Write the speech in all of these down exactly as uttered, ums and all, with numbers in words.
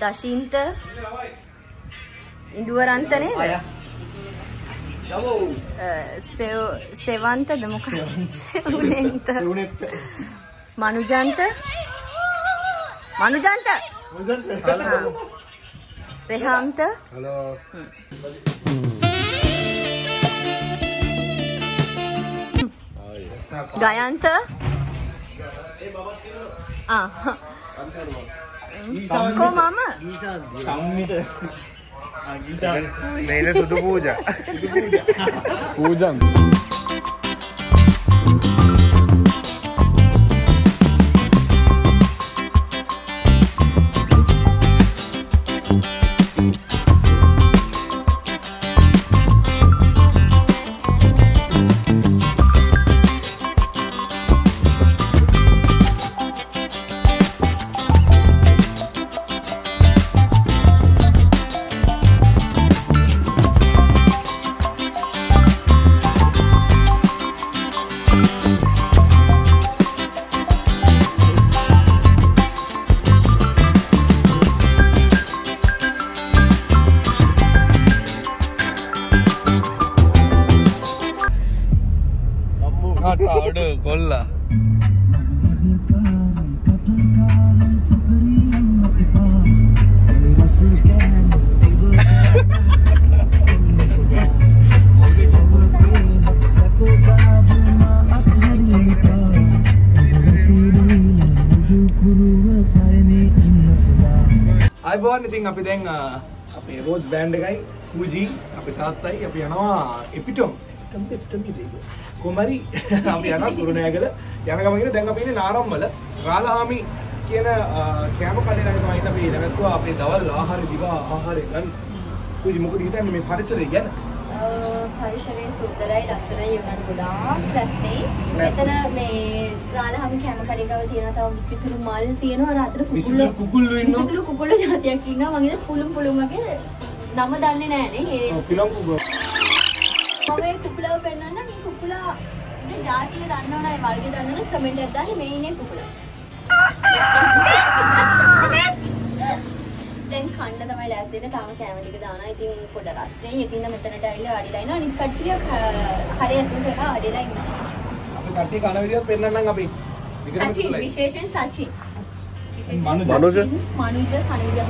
දශින්ත ඉඳුවරන්තනේ සෙවන්ත ද මොකක් සෙවුනෙන්ත මනුජන්ත මනුජන්ත රෙහන්ත හලෝ ගයන්ත ආ Samko mama. Samita. Mere sudhu pooja. Pooja. Golla. I bought anything up with a rose band guy, Fuji, up with Tatai, up Yanawa, Epitome. Kumari, Aviana, Gurunagar, Yanagamina, Dangapin, and Aramala, Ralami, Kiana, Kamakari, and Mainabi, Namaku, Pedal, Ahari, Ahari, who's Mukita and me Parisha again? Parisha is the right Asana Yunaguda, Plastic, Asana may Ralami Kamakarika, Tiana, Visitor Mal, Tiana, or Visitor Kukulu, Visitor Kukulu, Jatina, among the Pulum Pulumaki, Namadani. I will tell you that the comment is that the main is Then, my last day, the Tama family is I think for the last day, you think the Metanatile Adelaide, and in particular, Adelaide. Sachi, Visheshan Sachi. Manuja, Manuja, Manuja.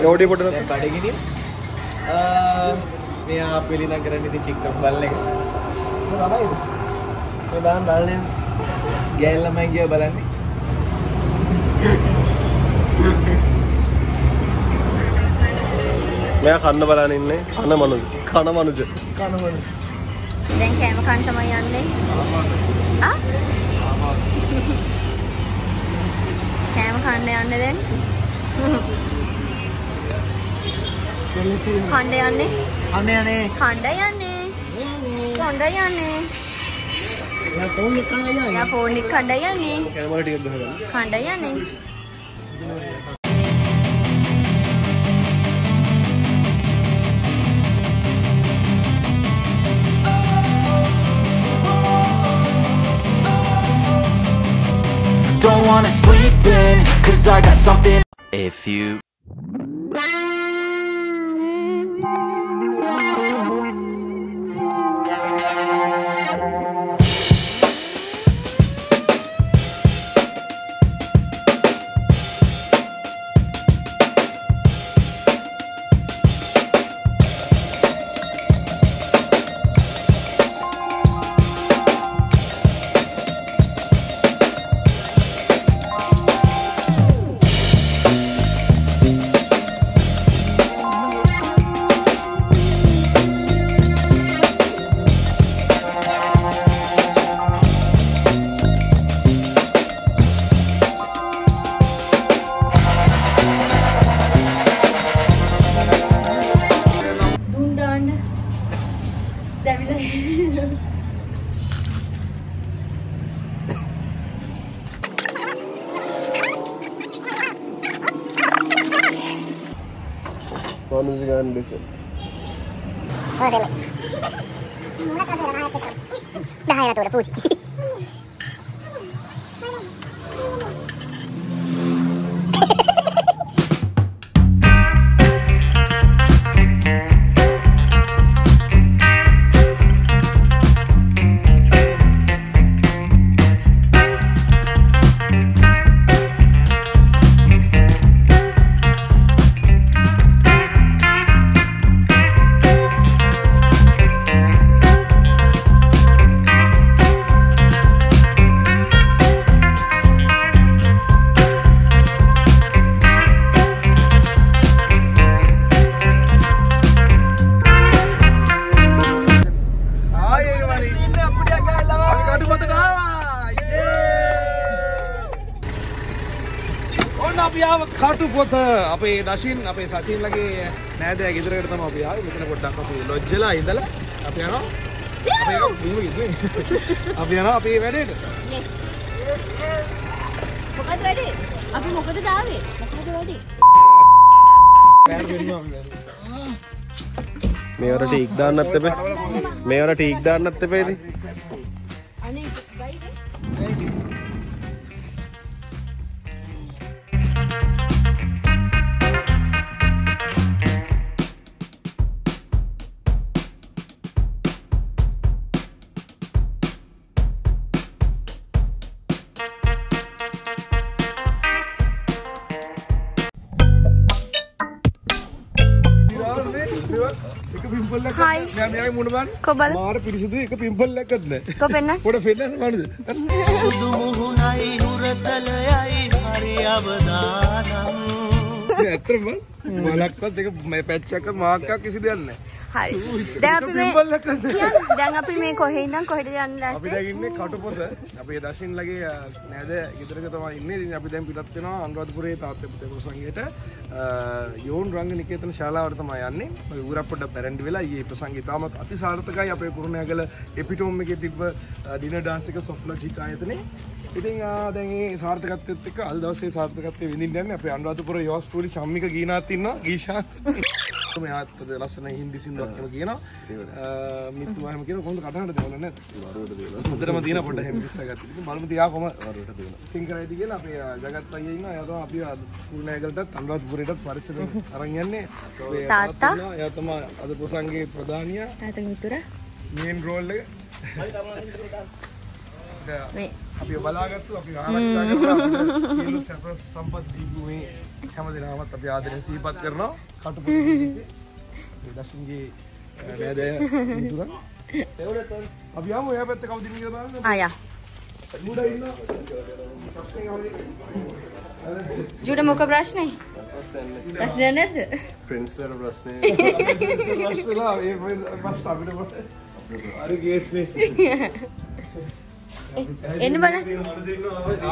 What do you want to do? I will not get anything kicked up. I will not get anything kicked up. I will not get anything kicked up. I will not get anything kicked up. I will not get anything Khanda yanne. Khanda yanne. Khanda yanne. Khanda yanne. Ya phone nikala yanne. Ya phone nikala yanne. Camera ticket dahana. Khanda yanne. Don't wanna sleep in, 'cause I got something. A few. There is a One music and listen. Oh, damn it. Khatu potha. Ape Dashin, ape Sachin lagi. Nayde agidre garda ma ape yaar. Mitne potta kafi. Lojjela idala. Ape ano? Ape ano? Bhimu idme. Ape ano? Ape wedded. Yes. Mokad wedded. Ape mokad daave. Mokad wedded. Pair bhimu ape. Mayor ati ikdar natte pe. Mayor ati ikdar natte pe di. Ani guy. Hi. Kobal. Mar pirisudhi ek pimple lagadne. Kopenna. Poda fella manu. Sudu muhunai nuratalai hariyabdanam. Ye atrama. Malakka deka me patcha ka maakka kisi danne. Hi. Dan api me. Dan api me kohe indan kohe danne last. Api dagin me khatu poda. Api dashin lage naade idhar ke thamai inne din api dam pilatte na Anuradhapura taatte pute ko sangeeta. Yon Rang Nikethan Shala or the Mayani, we were put up Parandvilla, Yepasangitama, Atisartaka, Apurunagala, Epitome, dinner dancing of Logica Ethne. Eating is Hartakatika, Aldo says Hartaka in Indian, Apandapura, yours truly, Shamika Gina Tina, Gisha. The last in this in the Kagina, Mituam Kino, Katana, the Madina put him this Malmatiakoma, Singer Idila, Jagatayana, Apia, Unagal, Tandrad. Arangane, Tata, Yatama, Adaposangi, Pradania, Atamitura, main role. Happy Balagatu, happy Hamas, you suffer some but the Hamadinama, the other sea, but there no, cut to the Dasingi, Abiamu have a take out the Miranda. Aya Judah Moka Brashne. That's another Prince of Brashne. Are you guys? Anybody? I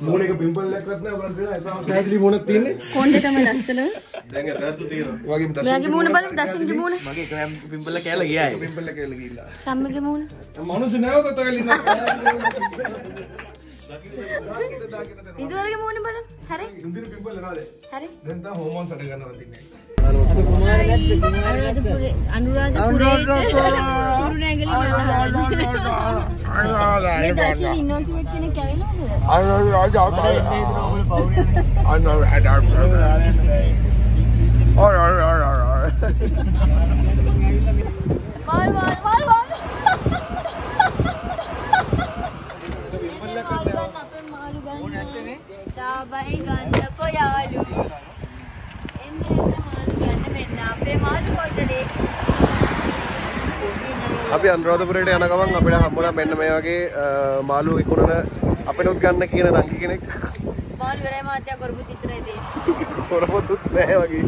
Indira ke moon balam, hare? Indira pimple lena de. Hare? Then the hormones are taken over. Anurag, Dabai Ganda Koyalu. In the Malu Ganda, Nape Malu Kotale. අපි අනුරාධපුරයට යනකම් අපිට හම්බුණා මෙන්න මේ වගේ මාළු විකුණන අපිනුත් ගන්න කියන නංගි කෙනෙක්. මාළු වරේ මාත්‍යා කරපු තිතරේදී. කරපොත් නැහැ වගේ.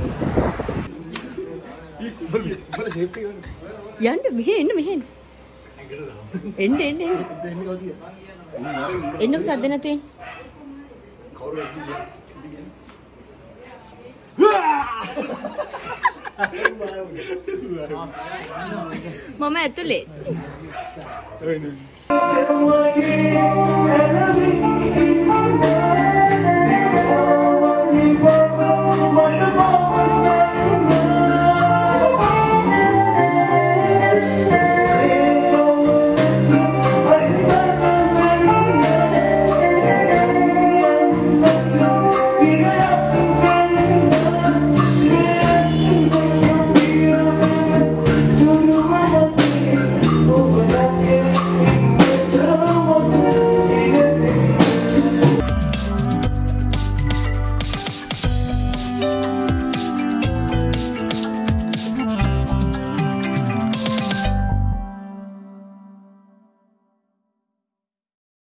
යන්න මෙහෙ එන්න මෙහෙ එන්න. එන්න එන්න එන්න. එන්නක සද්ද නැතේ. කවුරු ඇවිත් Mama, it's too late.